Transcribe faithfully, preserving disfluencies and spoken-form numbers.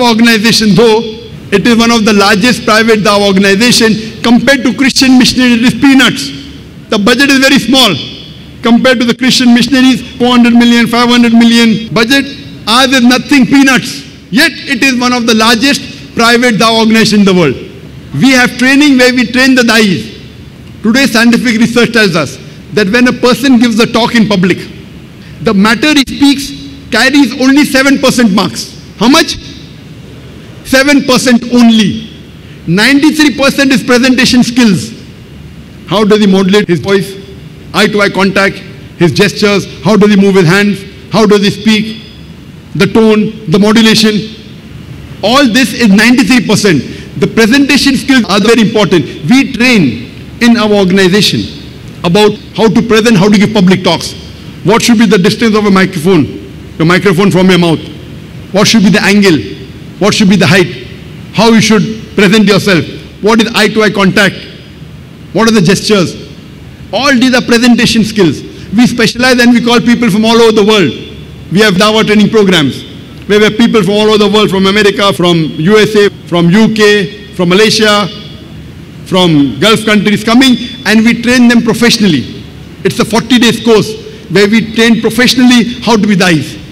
our organization, though it is one of the largest private Dawa organization, compared to Christian missionaries, it is peanuts. The budget is very small. Compared to the Christian missionaries, four hundred million, five hundred million budget, ours is nothing, peanuts. Yet it is one of the largest private Dawa organization in the world. We have training where we train the Dais. Today scientific research tells us that when a person gives a talk in public, the matter he speaks carries only seven percent marks. How much? seven percent only. ninety-three percent is presentation skills. How does he modulate his voice? Eye-to-eye contact, his gestures, how does he move his hands, how does he speak, the tone, the modulation. All this is ninety-three percent. The presentation skills are very important. We train in our organization about how to present, how to give public talks. What should be the distance of a microphone, your microphone from your mouth? What should be the angle? What should be the height? How you should present yourself? What is eye-to-eye contact? What are the gestures? All these are presentation skills. We specialize and we call people from all over the world. We have Dawa training programs where we have people from all over the world, from America, from U S A, from U K, from Malaysia, from Gulf countries coming, and we train them professionally. It's a forty days course where we train professionally how to be Dais.